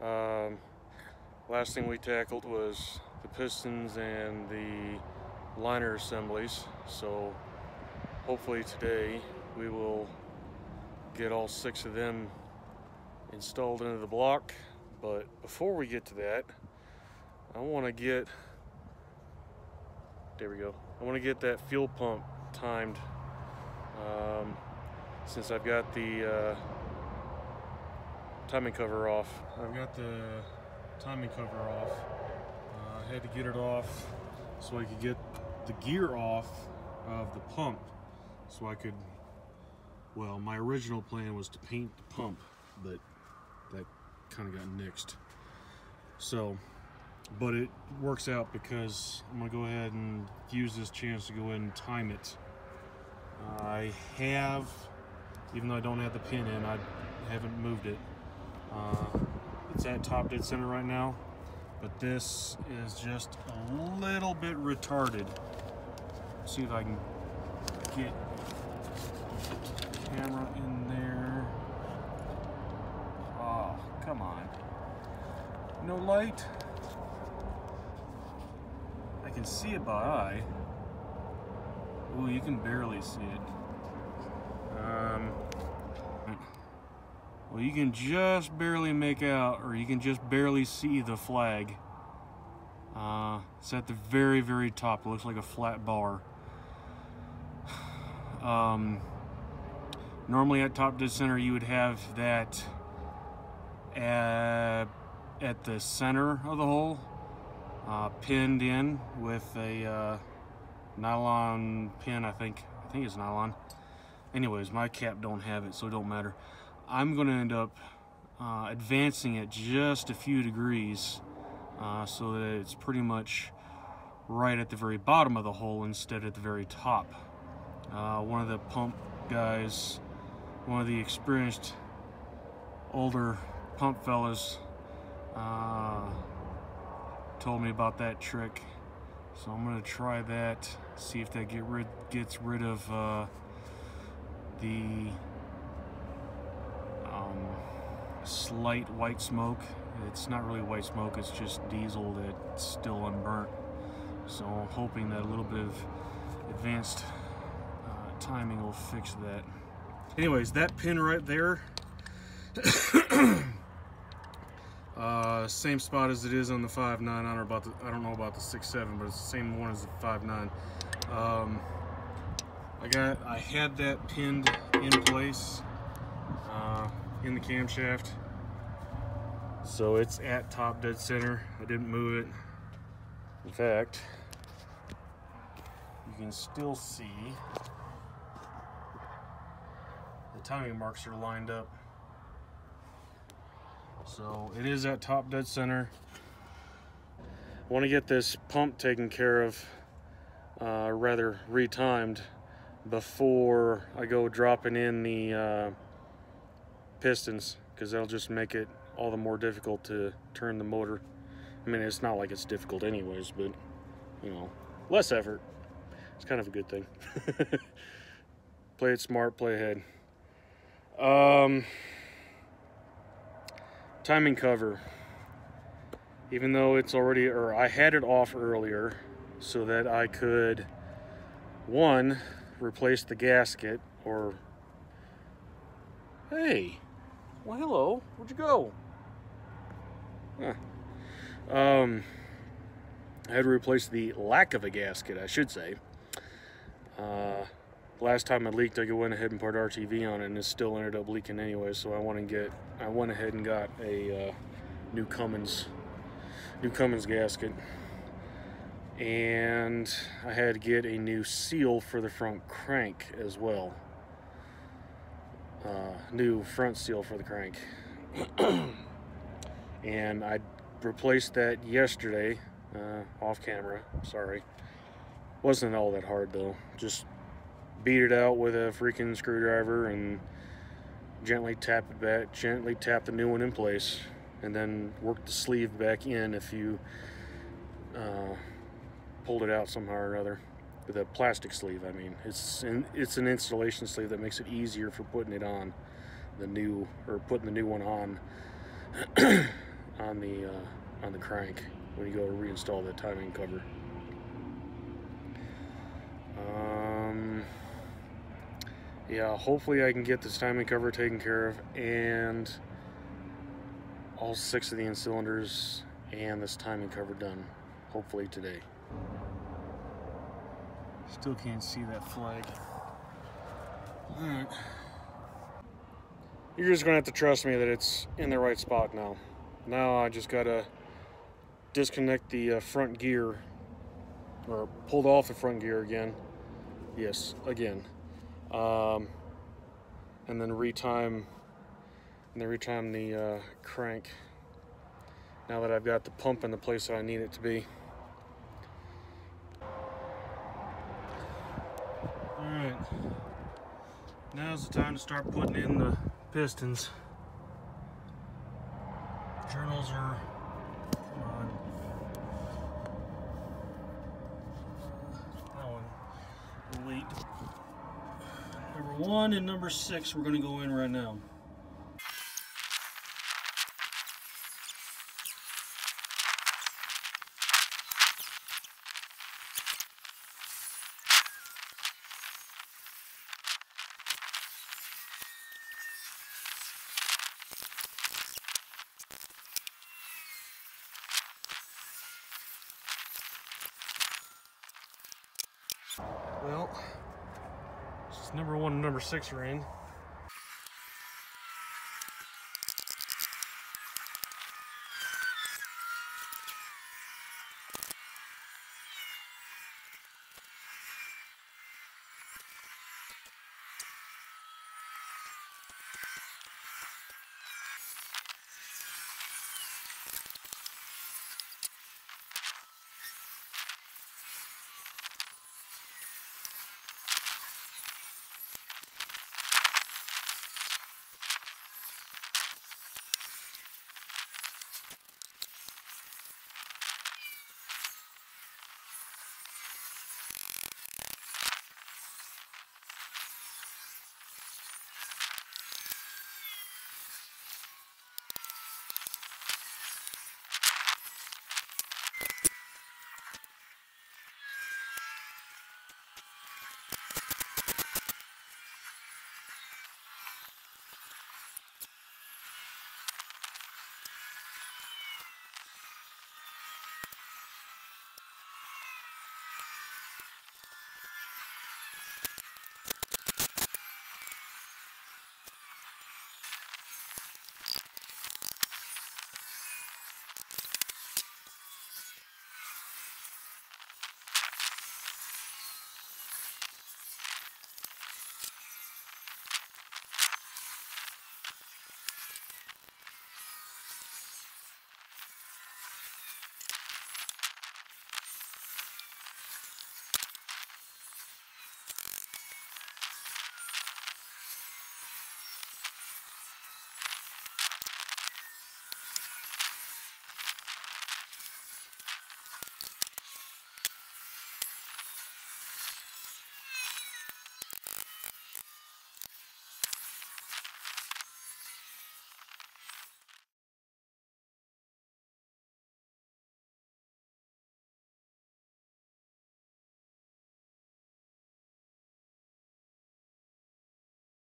Last thing we tackled was the pistons and the liner assemblies, so hopefully today we will get all 6 of them installed into the block. But before we get to that, I want to get that fuel pump timed, since I've got the timing cover off. I had to get it off so I could get the gear off of the pump, so I could, well, my original plan was to paint the pump, but that kind of got nixed. So, but it works out because I'm gonna go ahead and use this chance to go ahead and time it. I have, even though I don't have the pin in, I haven't moved it. It's at top dead center right now, but this is just a little bit retarded. Let's see if I can get the camera in there. Oh, come on. No light. I can see it by eye. Ooh, you can barely see it. Well, you can just barely make out, or you can just barely see the flag. It's at the very, very top. It looks like a flat bar. Normally at top dead center, you would have that at the center of the hole, pinned in with a nylon pin, I think it's nylon. Anyways, my cap don't have it, so it don't matter. I'm going to end up advancing it just a few degrees, so that it's pretty much right at the very bottom of the hole instead of at the very top. One of the pump guys, one of the experienced older pump fellas, told me about that trick, so I'm going to try that, see if that gets rid of the slight white smoke. It's not really white smoke, it's just diesel that's still unburnt. So I'm hoping that a little bit of advanced timing will fix that. Anyways, that pin right there, same spot as it is on the 5.9. I don't know about the 6.7, but it's the same one as the 5.9. I had that pinned in place in the camshaft, so it's at top dead center. I didn't move it. In fact, you can still see the timing marks are lined up, so it is at top dead center. I want to get this pump taken care of, rather retimed, before I go dropping in the pistons, because that'll just make it all the more difficult to turn the motor. I mean, it's not like it's difficult anyways, but you know, less effort, it's kind of a good thing. Play it smart, play ahead. Timing cover, even though it's already, or I had it off earlier so that I could, one, replace the gasket, or hey, well, hello, where'd you go? Huh. I had to replace the lack of a gasket, I should say. Last time it leaked, I went ahead and poured RTV on it, and it still ended up leaking anyway, so I went ahead and got a new Cummins gasket. And I had to get a new seal for the front crank as well. New front seal for the crank. And I replaced that yesterday, off camera, sorry. Wasn't all that hard though, just beat it out with a freaking screwdriver and gently tap it back, gently tap the new one in place, and then work the sleeve back in if you pulled it out somehow or another. The plastic sleeve, I mean, it's an installation sleeve that makes it easier for putting the new one on on the crank when you go reinstall the timing cover. Yeah, hopefully I can get this timing cover taken care of, and all 6 of the end cylinders and this timing cover done, hopefully today. Still can't see that flag. Alright. You're just gonna have to trust me that it's in the right spot now. Now I just gotta disconnect the front gear, or pulled off the front gear again. Yes, again. And then retime the crank. Now that I've got the pump in the place that I need it to be. Alright, now's the time to start putting in the pistons. Journals are on. That one, late. Number 1 and number 6 we're gonna go in right now. Well, since number 1 and number 6 are in,